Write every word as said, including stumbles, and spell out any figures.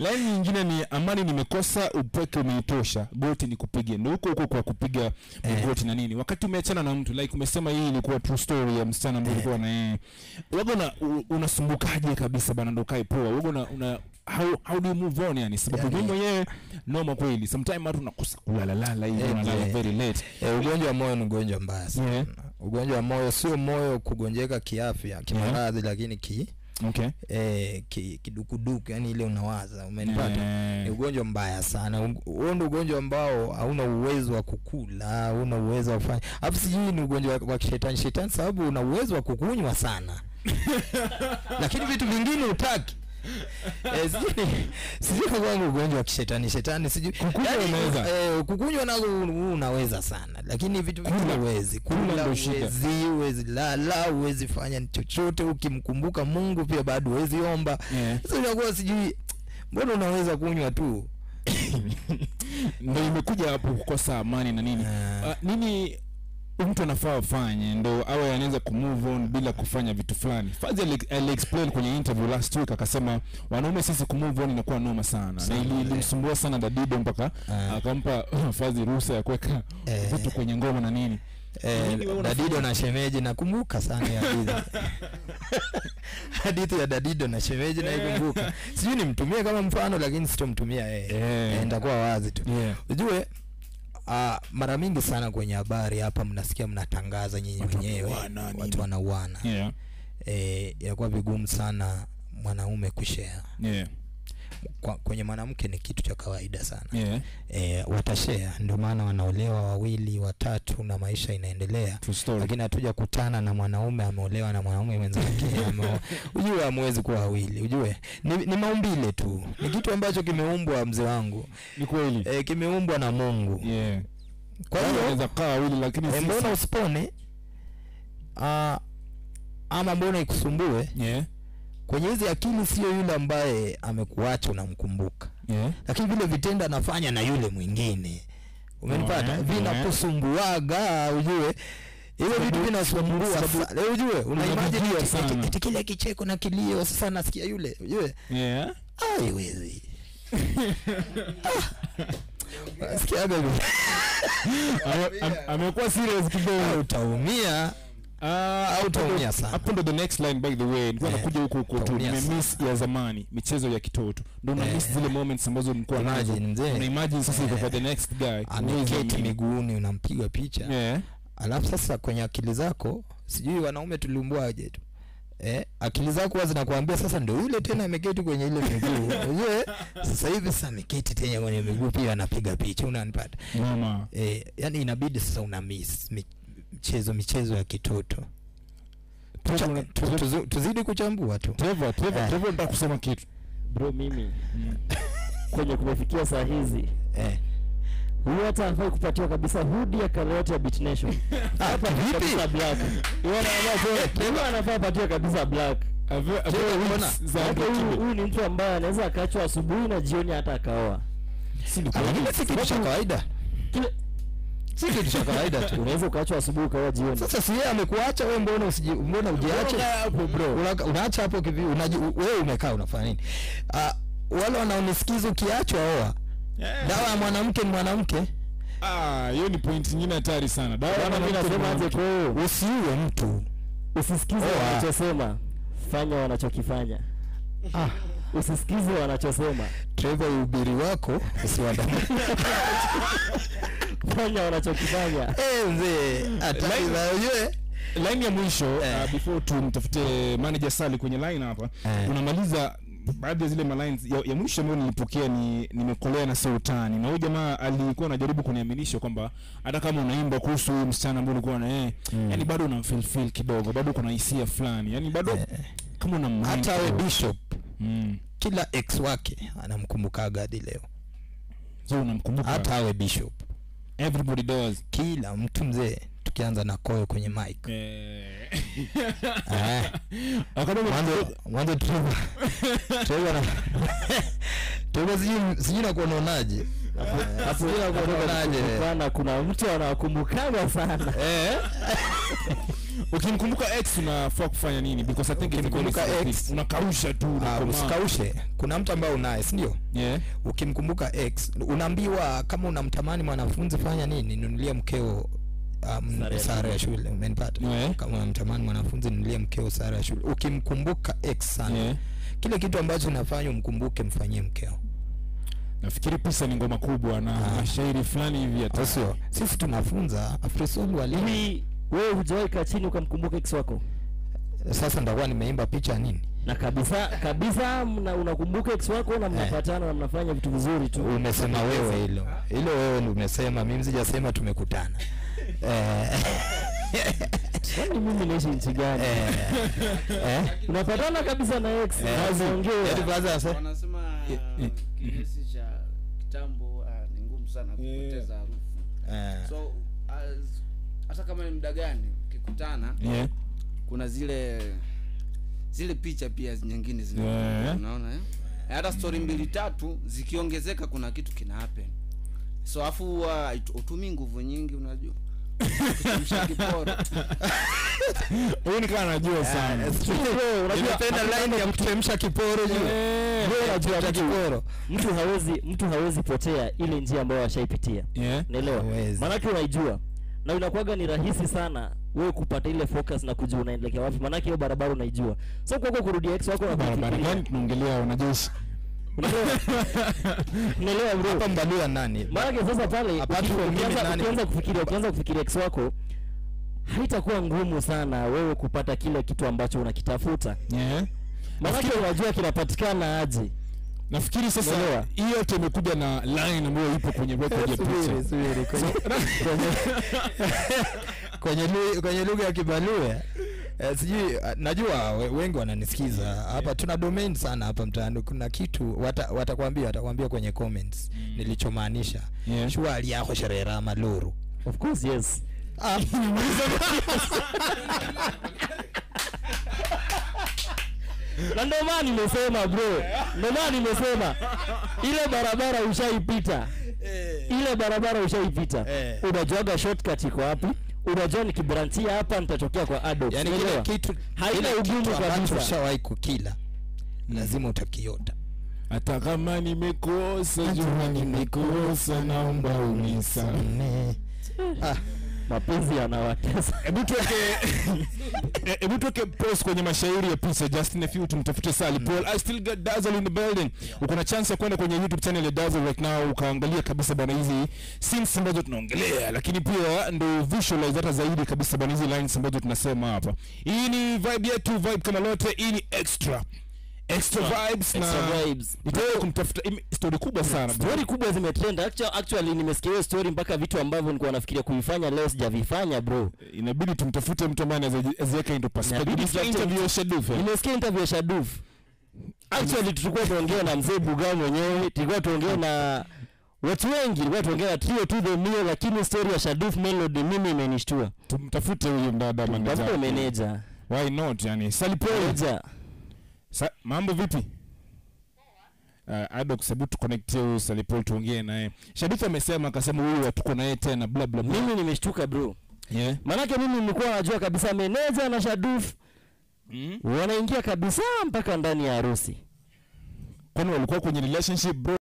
Laini nyingine ni amani nimekosa, upweke umenitosha, goti nikupige. Ndio huko huko kwa kupiga eh. goti na nini. Wakati umeachana na mtu, like umesema hii ilikuwa true story ya msichana ambaye alikuwa eh. na yeye. Wewe una unasumbukaje kabisa bana, ndo kae poa. Wewe una, una how how do you move on yani? Sababu yeah, mimi yeye noma kweli. Sometimes watu nakosa kulala lala hivi yeah, unalala yeah. very late. Eh, ugonjwa wa moyo ni ugonjwa mbaya sana. Yeah. Ugonjwa wa moyo sio moyo kugonjeka kiafya, kimaradhi yeah. lakini ki okay. Eh, kidukuduku ki yani ile unawaza, umenipata. Yeah. Ni ugonjwa mbaya sana. Huo ndio ugonjwa ambao hauna uwezo wa kukula, hauna uwezo wa kufanya. Hapo sijui ni ugonjwa wa kishetani, shetani sababu una uwezo wa kukunywa sana. Lakini vitu vingine utaki. Eh, sijui kama ugonjwa wa kishetani, shetani sijui. Unaweza. Eh, kukunywa nazo unaweza sana. Lakini vitu vingine huwezi. Kula huwezi, huwezi lala, huwezi fanya chochote, ukimkumbuka Mungu pia bado huwezi omba. Sasa unakuwa sijui mbona unaweza kunywa tu. Ndio imekuja hapo kukosa amani na nini. Uh, nini mtu anafaa afanye ndio awe anaanza ku move on bila kufanya vitu fulani. Fadhili aliexplain kwenye interview last week, akasema wanaume sasa ku move on inakuwa noma sana. Na ilimsumbua sana Dadido mpaka akampa Fadhili ruhusa ya kuweka vitu kwenye ngoma na nini. Eh, Dadido na shemeji nakumbuka sana hadithi. Hadithi ya Dadido na shemeji naikumbuka. Sijui nimtumie kama mfano lakini sitomtumia yeye. Nitakuwa wazi tu. Unajua Uh, mara mingi sana kwenye habari hapa mnasikia mnatangaza nyinyi wenyewe watu wanauana. Yeah. Eh, inakuwa vigumu sana mwanaume kushare. Yeah. Kwa, kwenye mwanamke ni kitu cha kawaida sana. Yeah. Eh, watashare ndio maana wanaolewa wawili, watatu na maisha inaendelea. Lakini hatuja kutana na mwanaume ameolewa na mwanaume mwenzake. Unajua hamwezi kuwa wawili, unajua? Ni, ni maumbile tu. Ni kitu ambacho kimeumbwa mzee wangu. Ni kweli. Eh, kimeumbwa na Mungu. Yeah. Kwa hiyo unaweza kaa wawili lakini e, mbona usipone? Ah, ama mbona ikusumbue? Yeah. Kwenye hizi akili sio yule ambaye amekuacha unamkumbuka. Yeah. Lakini vile vitendo anafanya na yule mwingine. Umenipata? Yeah. Vinakusumbuaga ujue. Ile vitu vinasumbua. Leo ujue unaimagine hiyo kile kicheko na kilio sasa nasikia yule. Ujue? Yeah. Haiwezi. Nasikia bado. Amekuwa serious kidogo, utaumia. Ah, uh, utaumia sana. Hapo ndo the next line by the way. Nilikuwa yeah. nakuja huko huko tu. Nimemiss ya zamani, michezo ya kitoto. Ndio na yeah. miss zile moments ambazo mlikuwa nazo. Una imagine sasa yeah. for the next guy. Anaketi miguuni unampiga picha. Yeah. Alafu sasa kwenye akili zako, sijui wanaume tuliumbwaje tu. Eh, akili zako wazi nakuambia sasa ndio yule tena ameketi kwenye ile miguu. Unajua? Sasa hivi sasa ameketi tena kwenye miguu pia anapiga picha. Unanipata? Mama. Eh, yani inabidi sasa una miss michezo michezo ya kitoto. Tucha, tuzu, tuzidi kuchambua tu. Trevor, Trevor, Trevor eh. nataka kusema kitu. Bro mimi mm. kwenye kumefikia saa hizi eh huyu hata anafai kupatiwa kabisa hudi ya karoti ya Beat Nation. Hapa kabisa black. Yeye anafaa Trevor anafaa patiwa kabisa black. Huyu ni mtu ambaye anaweza akaachwa asubuhi na jioni hata akaoa. Si ndio? Si kitu cha kawaida. Sisi kitu cha kawaida tu. Unaweza ukaachwa asubuhi ukawa jioni. Sasa si yeye amekuacha wewe, mbona usije mbona ujiache? Unaacha hapo kivi wewe umekaa unafanya nini? Ah, wale wanaonisikiza ukiachwa oa. Dawa ya mwanamke ni mwanamke. Ah, hiyo ni point nyingine hatari sana. Dawa ya mwanamke nasema aje kwao. Usiue mtu. Usisikize wanachosema. Fanya wanachokifanya. Ah, usisikize wanachosema. Trevor ubiri wako usiwadanganye. Fanya wanachokifanya. Eh mzee, ataiza yeye. Line ya mwisho eh. uh, before tu mtafute manager Sally kwenye line hapa. Eh. Unamaliza baadhi zile ma lines ya, ya mwisho ambayo nilipokea ni nimekolea na Sultani. Na huyo jamaa alikuwa anajaribu kuniaminisha kwamba hata kama unaimba kuhusu msichana ambaye ulikuwa naye, eh, mm. yani bado una feel feel kidogo, bado kuna hisia fulani. Yani bado eh. kama una hata we Bishop. Mm. Kila ex wake anamkumbukaga hadi leo. Sio unamkumbuka. Hata we Bishop. Everybody does. Kila mtu mzee tukianza na koyo kwenye mic. Eh. Eh. Mwanzo mwanzo tu. Tuwe na Tuwe sisi sisi na kuonaje? Hapo kuna kuonaje? Bana kuna mtu anakumbukana sana. Eh. Ukimkumbuka X unafaa kufanya nini? Because I think ukimkumbuka X unakausha tu, na usikaushe. Kuna mtu ambaye unaye, si ndio? Yeah. Ukimkumbuka X unaambiwa kama unamtamani mwanafunzi fanya nini? Nunulia mkeo um, sare ya shule. Umenipata? Yeah. Kama unamtamani mwanafunzi nunulia mkeo sare ya shule. Ukimkumbuka X sana. Yeah. Kile kitu ambacho unafanya umkumbuke, mfanyie mkeo. Nafikiri pisa ni ngoma kubwa na ah. shairi fulani hivi hata. Sio. Sisi tunafunza Afrisol walimu. Wewe hujawaika chini ukamkumbuka ex wako? Sasa ndakuwa nimeimba picha nini? Na kabisa kabisa unakumbuka ex wako na mnapatana na mnafanya vitu vizuri tu. Umesema wewe hilo. Hilo wewe ndio umesema, mimi sijasema tumekutana. Eh. Kwani mimi naishi nchi gani? Eh. Unapatana kabisa na ex. Unaongea. Yaani baza sasa. Wanasema kesi cha kitambo ni ngumu sana kupoteza harufu. So as hata kama ni muda gani ukikutana, yeah. kuna zile zile picha pia nyingine zinaonekana, unaona eh hata story mbili tatu zikiongezeka kuna kitu kina happen. So afu utumii uh, nguvu nyingi, unajua kutumshaki pora. Wewe nika anajua sana. Unajua tena line ya kutemsha kiporo hiyo. Wewe unajua kiporo. Mtu hawezi mtu hawezi potea ile njia ambayo ashaipitia. Yeah. Unaelewa? Maana yake unaijua. Na inakuwa ni rahisi sana wewe kupata ile focus na kujua unaendelea wapi, maana hiyo barabara unaijua. So kwako kurudia ex wako na barabara gani tunaongelea, unajeshi unaelewa bro, hapa mbalia nani? Maana sasa pale ukianza kufikiria ukianza kufikiria ex wako haitakuwa ngumu sana wewe kupata kile kitu ambacho unakitafuta. Yeah. Maana unajua kinapatikana aje. Nafikiri sasa hiyo yote imekuja na line ambayo ipo kwenye record ya picha. Kwenye kwenye lugha ya Kibalue. Sijui, najua wengi wananisikiza. Hapa tuna domain sana hapa mtaani. Kuna kitu watakwambia, watakwambia kwenye comments nilichomaanisha. Shua aliyako sherera maluru. Of course yes. Ah, na ndio maana nimesema bro, ndio maana nimesema ile barabara ushaipita, ile barabara ushaipita, unajua shortcut iko wapi, unajua nikibranchia hapa nitatokea kwa adopt. Yaani kile kitu haina ugumu kabisa, ushawahi kukila lazima utakiota. Hata kama nimekosa jua nimekosa, naomba unisamehe. Ah, mapenzi yanawatesa. Hebu tuweke hebu tuweke post kwenye mashairi ya picha, just in a few tumtafute Sally mm. Paul. I still got Duzzle in the building. Uko na chance ya kwenda kwenye YouTube channel ya Duzzle right now ukaangalia kabisa bana hizi scenes ambazo tunaongelea, lakini pia ndio visualize hata zaidi kabisa bana hizi lines ambazo tunasema hapa. Hii ni vibe yetu, vibe kama lote. Hii ni extra Extra vibes na extra vibes. Ndio kumtafuta story kubwa sana. Story kubwa zimetrend. Actually, actually nimesikia story mpaka vitu ambavyo nilikuwa nafikiria kuifanya leo sijavifanya bro. Inabidi tumtafute mtu ambaye aziweke into perspective. Inabidi interview Shaduff. Nimesikia interview Shaduff. Actually tulikuwa tunaongea na mzee Buga mwenyewe, tulikuwa tunaongea na watu wengi, tulikuwa tunaongea trio to the meal, lakini story ya Shaduff Melody mimi imenishtua. Tumtafute huyo mdada manager. Tumtafute manager. Why not yani? Salipoja. Sa, mambo vipi? Uh, Ado kusabu tukonekti huyu Salipol tuongee na ye. Shaduff amesema akasema huyu watuko na ye tena bla bla bla. Mimi nimeshtuka bro. Yeah. Manake mimi nilikuwa najua kabisa meneja na Shaduff mm. wanaingia kabisa mpaka ndani ya harusi. Kwani walikuwa kwenye relationship bro?